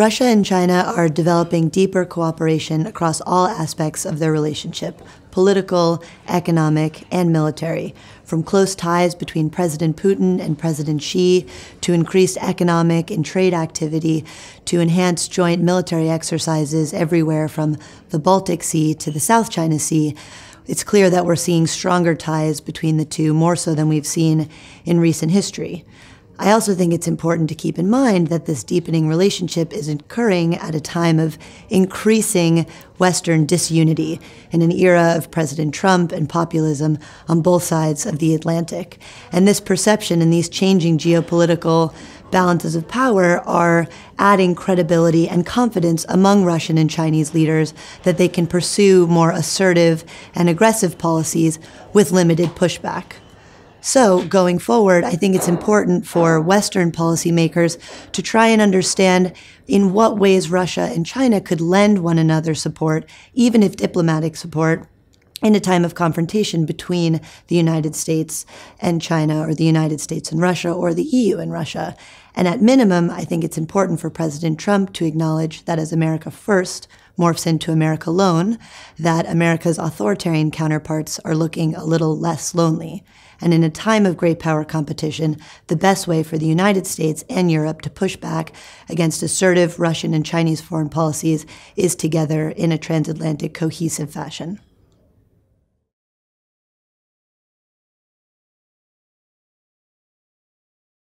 Russia and China are developing deeper cooperation across all aspects of their relationship, political, economic, and military, from close ties between President Putin and President Xi, to increased economic and trade activity, to enhanced joint military exercises everywhere from the Baltic Sea to the South China Sea. It's clear that we're seeing stronger ties between the two, more so than we've seen in recent history. I also think it's important to keep in mind that this deepening relationship is occurring at a time of increasing Western disunity, in an era of President Trump and populism on both sides of the Atlantic. And this perception and these changing geopolitical balances of power are adding credibility and confidence among Russian and Chinese leaders that they can pursue more assertive and aggressive policies with limited pushback. So, going forward, I think it's important for Western policymakers to try and understand in what ways Russia and China could lend one another support, even if diplomatic support, in a time of confrontation between the United States and China, or the United States and Russia, or the EU and Russia. And at minimum, I think it's important for President Trump to acknowledge that as America first morphs into America alone, that America's authoritarian counterparts are looking a little less lonely. And in a time of great power competition, the best way for the United States and Europe to push back against assertive Russian and Chinese foreign policies is together in a transatlantic cohesive fashion.